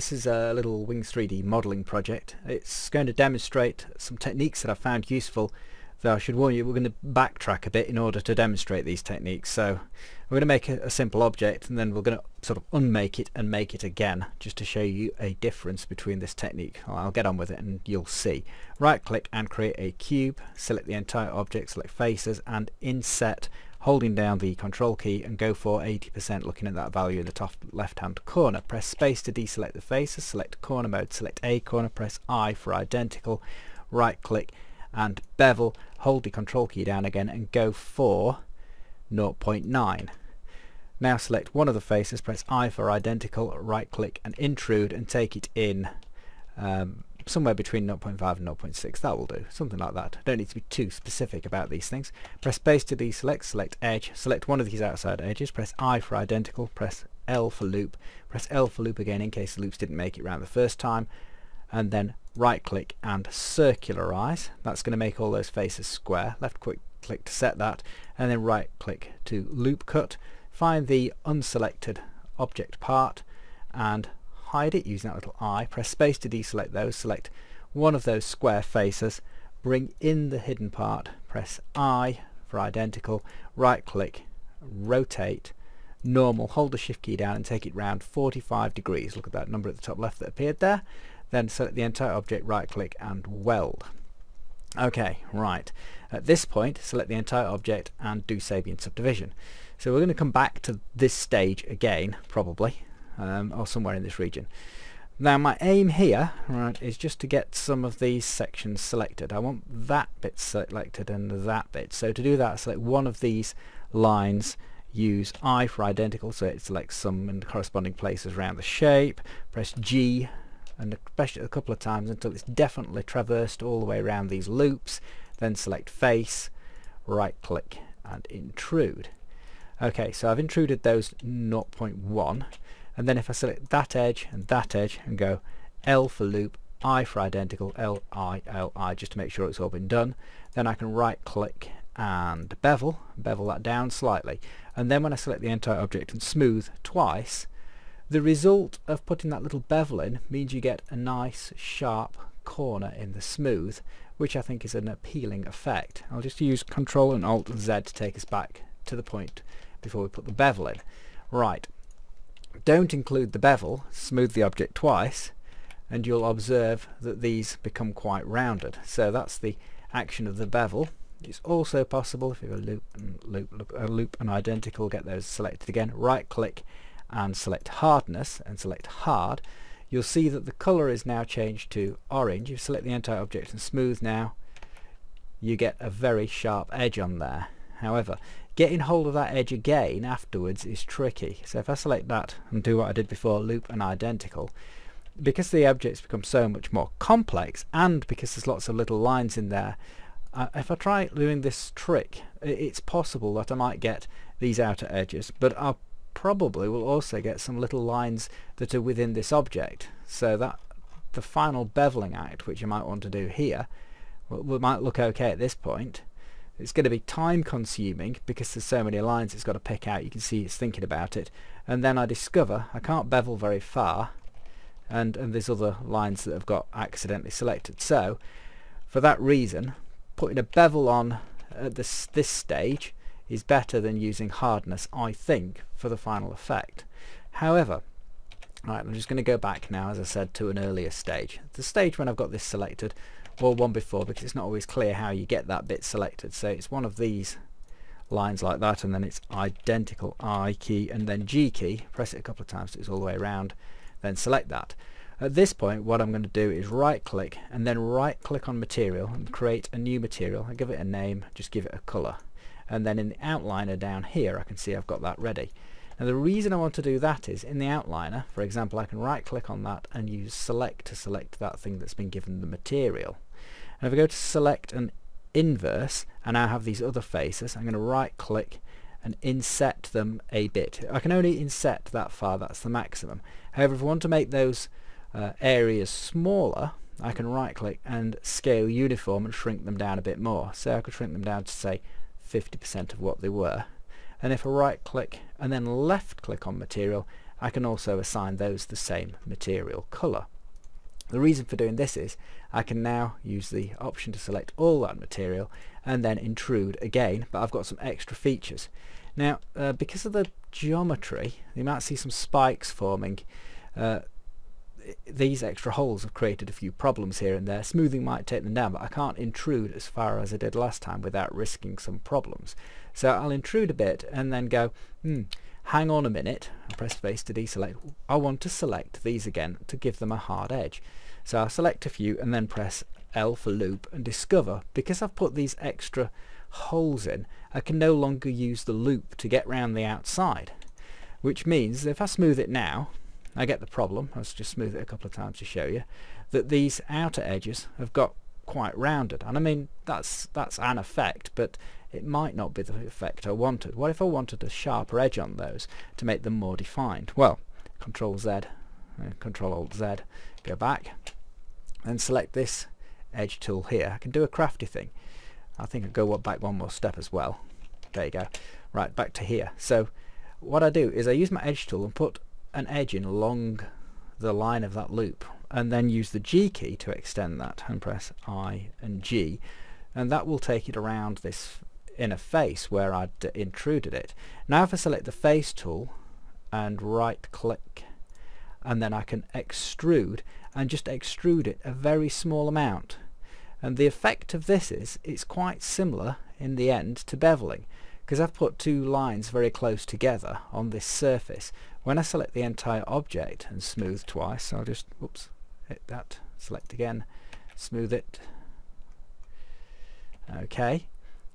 This is a little Wings 3D modelling project. It's going to demonstrate some techniques that I found useful, though I should warn you we're going to backtrack a bit in order to demonstrate these techniques. So we're going to make a simple object, and then we're going to sort of unmake it and make it again just to show you a difference between this technique. I'll get on with it and you'll see. Right click and create a cube, select the entire object, select faces and inset, holding down the control key, and go for 80%, looking at that value in the top left hand corner. Press space to deselect the faces, select corner mode, select a corner, press I for identical, right click and bevel, hold the control key down again and go for 0.9. Now select one of the faces, press I for identical, right click and intrude and take it in somewhere between 0.5 and 0.6, that will do, something like that. Don't need to be too specific about these things. Press space to deselect, select edge, select one of these outside edges, press I for identical, press L for loop, press L for loop again in case the loops didn't make it round the first time, and then right click and circularize. That's going to make all those faces square. Left click to set that, and then right click to loop cut. Find the unselected object part and hide it using that little eye. Press space to deselect those, select one of those square faces, bring in the hidden part, press I for identical, right click, rotate, normal, hold the shift key down and take it round 45 degrees. Look at that number at the top left that appeared there. Then select the entire object, right click and weld. Okay, right, at this point select the entire object and do Sabin subdivision. So we're going to come back to this stage again, probably, or somewhere in this region. Now my aim here, right, is just to get some of these sections selected. I want that bit selected and that bit. So to do that, select one of these lines, use I for identical so it selects some in the corresponding places around the shape, press G and press it a couple of times until it's definitely traversed all the way around these loops, then select face, right click and intrude. Okay, so I've intruded those 0.1, and then if I select that edge and go L for loop, I for identical, L, I, just to make sure it's all been done, then I can right click and bevel that down slightly, and then when I select the entire object and smooth twice, the result of putting that little bevel in means you get a nice sharp corner in the smooth, which I think is an appealing effect. I'll just use Ctrl and Alt Z to take us back to the point before we put the bevel in. Right, don't include the bevel, smooth the object twice, and you'll observe that these become quite rounded. So that's the action of the bevel. It's also possible if you have a loop and identical, get those selected again, right click and select hardness and select hard. You'll see that the colour is now changed to orange. You select the entire object and smooth now, you get a very sharp edge on there. However, getting hold of that edge again afterwards is tricky. So if I select that and do what I did before, loop and identical, because the objects become so much more complex and because there's lots of little lines in there, if I try doing this trick, it's possible that I might get these outer edges, but I'll probably will also get some little lines that are within this object, so that the final beveling act, which you might want to do here, might look okay at this point. It's going to be time consuming because there's so many lines it's got to pick out. You can see it's thinking about it, and then I discover I can't bevel very far, and there's other lines that I've got accidentally selected. So for that reason, putting a bevel on at this stage is better than using hardness, I think, for the final effect. However, right, I'm just going to go back now, as I said, to an earlier stage, the stage when I've got this selected, or one before, because it's not always clear how you get that bit selected. So it's one of these lines like that, and then it's identical, I key and then G key, press it a couple of times so it's all the way around, then select that. At this point what I'm going to do is right click and then right click on material and create a new material. I give it a name, just give it a colour, and then in the outliner down here I can see I've got that ready. Now the reason I want to do that is in the outliner, for example, I can right click on that and use select to select that thing that's been given the material. And if I go to select and inverse, and I have these other faces, I'm going to right click and inset them a bit. I can only inset that far, that's the maximum. However, if I want to make those areas smaller, I can right click and scale uniform and shrink them down a bit more. So I could shrink them down to say 50% of what they were, and if I right click and then left click on material, I can also assign those the same material colour. The reason for doing this is I can now use the option to select all that material and then intrude again, but I've got some extra features. Now because of the geometry, you might see some spikes forming. These extra holes have created a few problems here and there. Smoothing might take them down, but I can't intrude as far as I did last time without risking some problems. So I'll intrude a bit and then go, hang on a minute, I press space to deselect. I want to select these again to give them a hard edge. So I'll select a few and then press L for loop and discover, because I've put these extra holes in, I can no longer use the loop to get round the outside, which means if I smooth it now, I get the problem, I'll just smooth it a couple of times to show you, that these outer edges have got quite rounded. And I mean, that's an effect, but it might not be the effect I wanted. What if I wanted a sharper edge on those to make them more defined? Well, Control Z, Control Alt Z, go back and select this edge tool here. I can do a crafty thing. I think I'll go back one more step as well. There you go. Right, back to here. So what I do is I use my edge tool and put an edge in along the line of that loop, and then use the G key to extend that and press I and G, and that will take it around this inner face where I'd intruded it. Now if I select the face tool and right click, and then I can extrude and just extrude it a very small amount, and the effect of this is it's quite similar in the end to beveling, because I've put two lines very close together on this surface. When I select the entire object and smooth twice, so I'll just hit that, select again, smooth it, okay,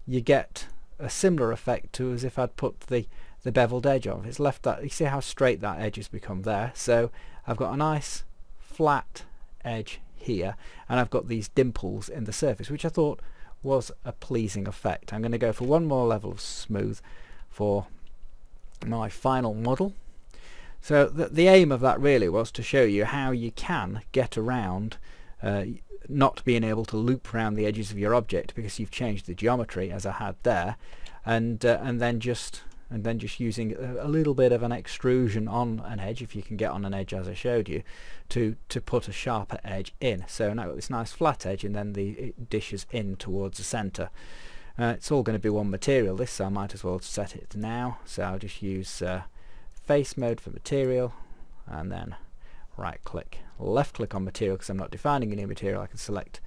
you get a similar effect to as if I'd put the beveled edge on. It's left that, you see how straight that edge has become there, so I've got a nice flat edge here, and I've got these dimples in the surface, which I thought was a pleasing effect. I'm going to go for one more level of smooth for my final model. So the aim of that really was to show you how you can get around not being able to loop around the edges of your object because you've changed the geometry as I had there, and then just using a little bit of an extrusion on an edge, if you can get on an edge as I showed you, to put a sharper edge in. So now I've got this nice flat edge, and then it dishes in towards the centre. It's all going to be one material this, so I might as well set it now. So I'll just use face mode for material, and then right click, left click on material, because I'm not defining any material. I can select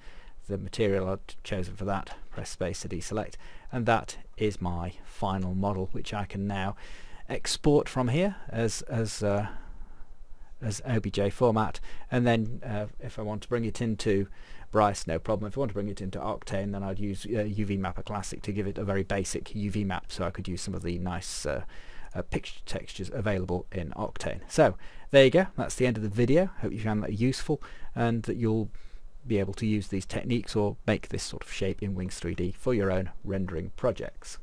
the material I've chosen for that, press space to deselect, and that is my final model, which I can now export from here as OBJ format, and then if I want to bring it into Bryce, no problem. If I want to bring it into Octane, then I'd use UV Mapper Classic to give it a very basic UV map, so I could use some of the nice picture textures available in Octane. So there you go, that's the end of the video. Hope you found that useful and that you'll be able to use these techniques or make this sort of shape in Wings 3D for your own rendering projects.